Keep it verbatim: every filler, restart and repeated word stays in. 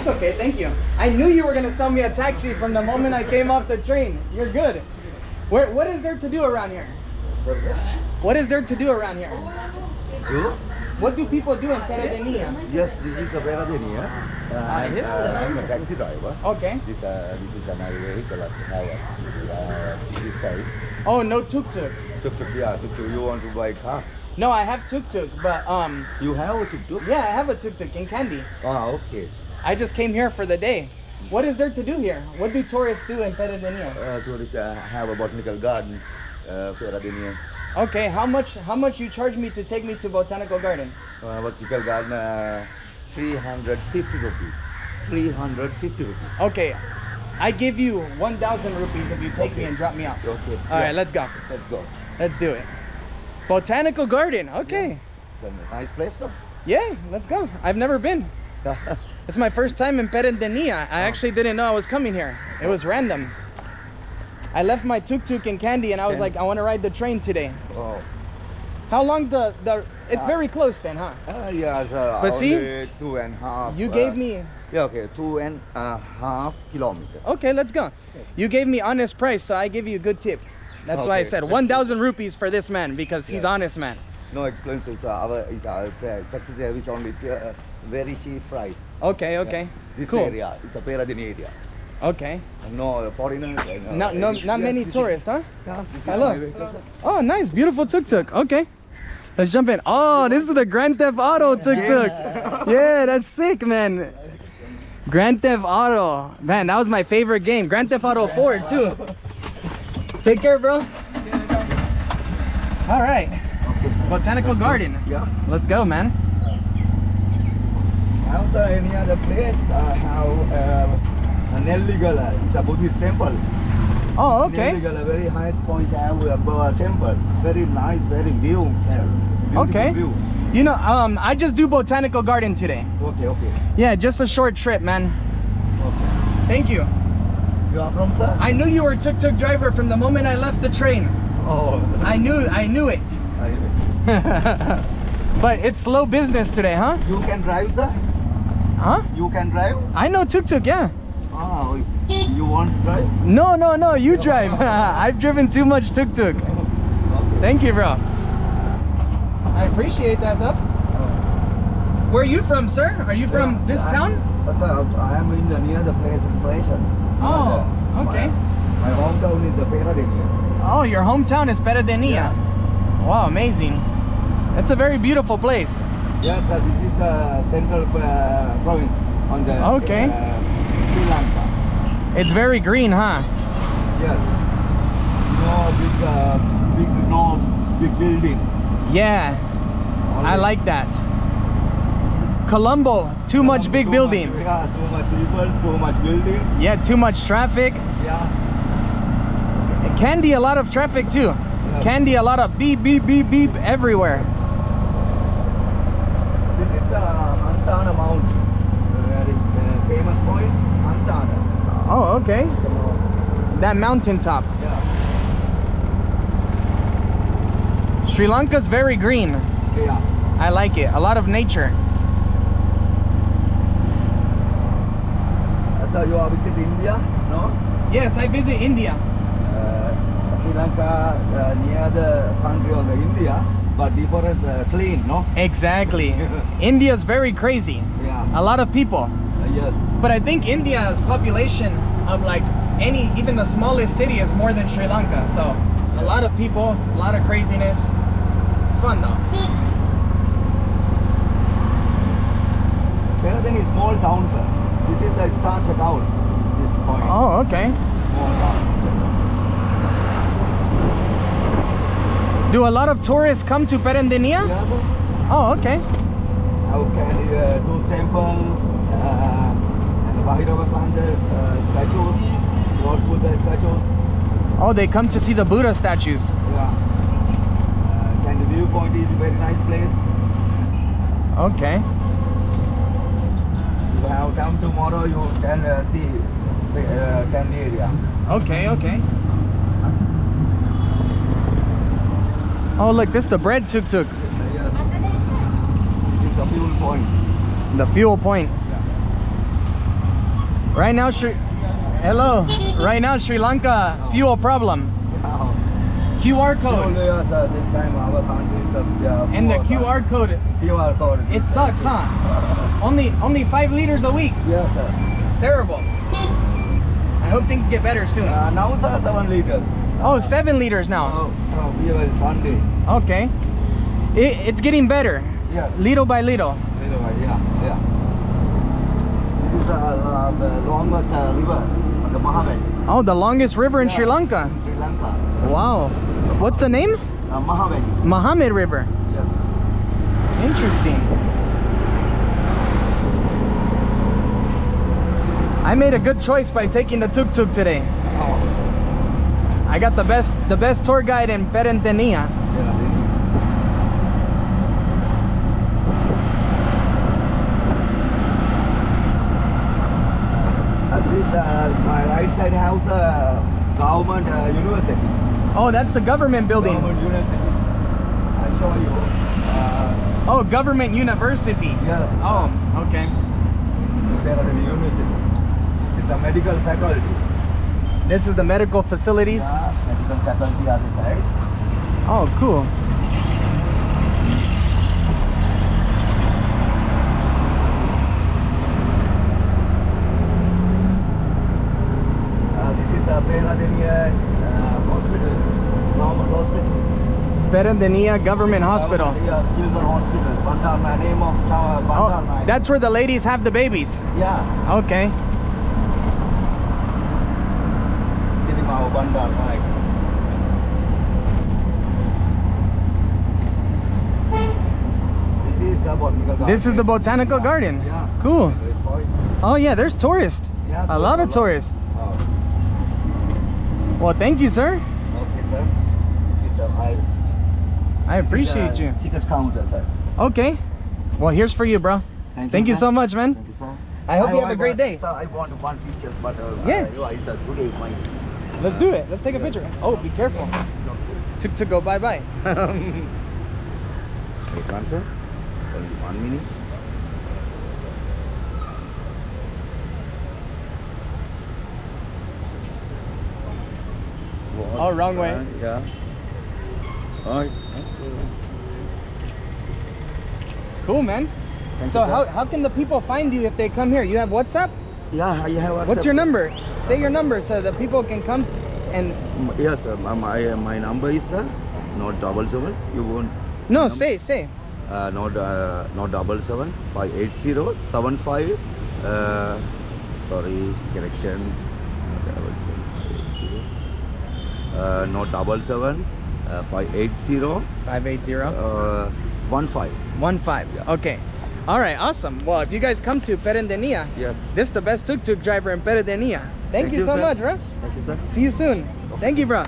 It's okay, thank you. I knew you were gonna sell me a taxi from the moment I came off the train. You're good. Where, what is there to do around here? What is there to do around here? You? What do people do in Peradeniya? Yes, this is a Peradeniya. Uh, I'm, uh, I'm a taxi driver. Okay. This, uh, this is my vehicle at uh, this side. Oh, no tuk-tuk. Tuk-tuk, yeah, tuk-tuk. You want to buy a car? No, I have tuk-tuk, but um. You have a tuk-tuk? Yeah, I have a tuk-tuk in Kandy. Oh, okay. I just came here for the day. What is there to do here? What do tourists do in Peradeniya? Uh, tourists uh, have a botanical garden, uh, Peradeniya. Okay, how much how much you charge me to take me to botanical garden? Uh, botanical garden, uh, three hundred fifty rupees. Three hundred fifty rupees. Okay, I give you one thousand rupees if you take okay. me and drop me off. Okay. All yeah. right, let's go. Let's go. Let's do it. Botanical garden. Okay. Yeah. It's a nice place, though. Yeah, let's go. I've never been. It's my first time in Peradeniya. I oh. actually didn't know I was coming here. It was random. I left my tuk-tuk in Kandy and I was like, I want to ride the train today. Oh. How long's the, the it's uh, very close then, huh? Uh, yeah, sir. But see, two and a half. You uh, gave me... Yeah, okay, two and a half kilometers. Okay, let's go. Okay. You gave me honest price, so I give you a good tip. That's okay. why I said one thousand rupees for this man, because he's yes. honest man. No expenses, our, our taxi service only uh, very cheap price. Okay, okay. Yeah. This cool. area, it's a Peradeniya area. Okay. No foreigners. No, no, no not yes, many tourists, is, huh? Yeah, hello. Hello. Oh, nice, beautiful tuk-tuk. Okay, let's jump in. Oh, this is the Grand Theft Auto tuk-tuk. Yeah. Yeah, that's sick, man. Grand Theft Auto, man, that was my favorite game. Grand Theft Auto four too. Take care, bro. All right. Botanical garden. Yeah. Let's go, man. Also, any other place? Uh, how? Uh, Nelligala is a Buddhist temple. Oh, okay. Nelligala, very highest point above our temple. Very nice, very view. Okay. View. You know, um, I just do botanical garden today. Okay, okay. Yeah, just a short trip, man. Okay. Thank you. You are from, sir? I knew you were a tuk-tuk driver from the moment I left the train. Oh. I knew, I knew it. I knew it. But it's slow business today, huh? You can drive, sir? Huh? You can drive? I know tuk-tuk, yeah. Oh, you want to drive? No, no, no, you drive. I've driven too much tuk-tuk. Okay. Thank you, bro. I appreciate that, though. Where are you from, sir? Are you yeah, from this I'm, town? Uh, sir, I am in the near the place inspirations. Oh, uh, okay. My, my hometown is the Peradeniya. Oh, your hometown is Peradeniya. Yeah. Wow, amazing. That's a very beautiful place. Yes, sir, this is a central uh, province on the... Okay. Uh, Sri Lanka. It's very green, huh? Yes. No big, uh, big, no big building. Yeah, Always. I like that. Colombo, too Colombo, much big too building. Much, yeah, too much people, too much building. Yeah, too much traffic. Yeah. Kandy, a lot of traffic too. Yeah. Kandy, a lot of beep, beep, beep, beep everywhere. This is uh, Antana Mount, very uh, famous point. Oh, okay. That mountaintop. Yeah. Sri Lanka's very green. Yeah. I like it. A lot of nature. So you are visiting India, no? Yes, I visit India. Uh, Sri Lanka uh, near the country of the India, but before it's uh, clean, no? Exactly. India's very crazy. Yeah. A lot of people. Yes. But I think India's population of like any, even the smallest city is more than Sri Lanka. So a lot of people, a lot of craziness. It's fun though. Better than a small town, sir. This is a starter town. This point. Oh, okay. Small town. Do a lot of tourists come to Peradeniya? Yeah, sir. Oh, okay. Okay, uh, do temple. Uh, and the Bhairava Pandar uh, statues, Lord Buddha statues. Oh, they come to see the Buddha statues. Yeah. Uh, and the viewpoint is a very nice place. Okay. You have time tomorrow, you can uh, see the uh, Kandy area. Okay, okay. Oh, look, this is the bread tuk-tuk. Yes. This is a fuel point. The fuel point. Right now, Sri hello. Right now, Sri Lanka fuel problem. Q R code. And the Q R code. Q R code. It sucks, huh? Only only five liters a week. Yes, sir. It's terrible. I hope things get better soon. Uh, now, sir, seven liters. Oh, seven liters now. Oh, no, okay. It, it's getting better. Yes. Little by little. Little by yeah, yeah. This is uh, uh, the longest uh, river, the Mahaweli. Oh, the longest river in yeah, Sri Lanka. In Sri Lanka. Wow. What's the name? Uh, Mahaweli. Mahaweli River. Yes. Interesting. I made a good choice by taking the tuk-tuk today. Oh. I got the best the best tour guide in Peradeniya. Yeah, at least uh, my right side house uh, government uh, university. Oh, that's the government building. Government university. I show you. Uh, oh, government university. Yes. Oh, uh, okay. There are the university. It's a medical faculty. This is the medical facilities. Yes, medical faculty on the side. Oh, cool. Uh, this is a Peradeniya. Peradeniya Government Hospital. Oh, that's where the ladies have the babies? Yeah. Okay. This is a botanical garden. This is the botanical yeah. garden? Yeah. Cool. Oh yeah, there's tourists. Yeah, a lot of tourists. Oh. Well, thank you, sir. Okay, sir. This is a high. I appreciate you. Ticket counter, sir. Okay. Well, here's for you, bro. Thank, Thank you, you so much, man. Thank you, sir. I hope I, you have I a great want, day. Sir, I want one picture, but uh, yeah. Uh, I said today, my, uh, let's do it. Let's take a picture. Oh, be careful. Tuk tuk go bye bye. Wait, one, sir. Only one minute. What? Oh, wrong way. Uh, yeah. All right. Cool, man. Thank so how, how can the people find you if they come here? You have WhatsApp? Yeah, I have WhatsApp. What's your number? Say your number so the people can come and... Yes, uh, my, my number is uh, not double seven. You won't... No, number. say, say. Uh, not, uh, not double seven, five eight zero seven five. Uh, sorry, correction. Double seven, five eight zero. Uh, not double seven. Uh, five eight zero five eight zero uh, one five one five. Yeah. Okay, all right, awesome. Well, if you guys come to Peradeniya, yes, this is the best tuk-tuk driver in Peradeniya. Thank, thank you so sir. much, bro. Thank you, sir. See you soon. Thank you, bro.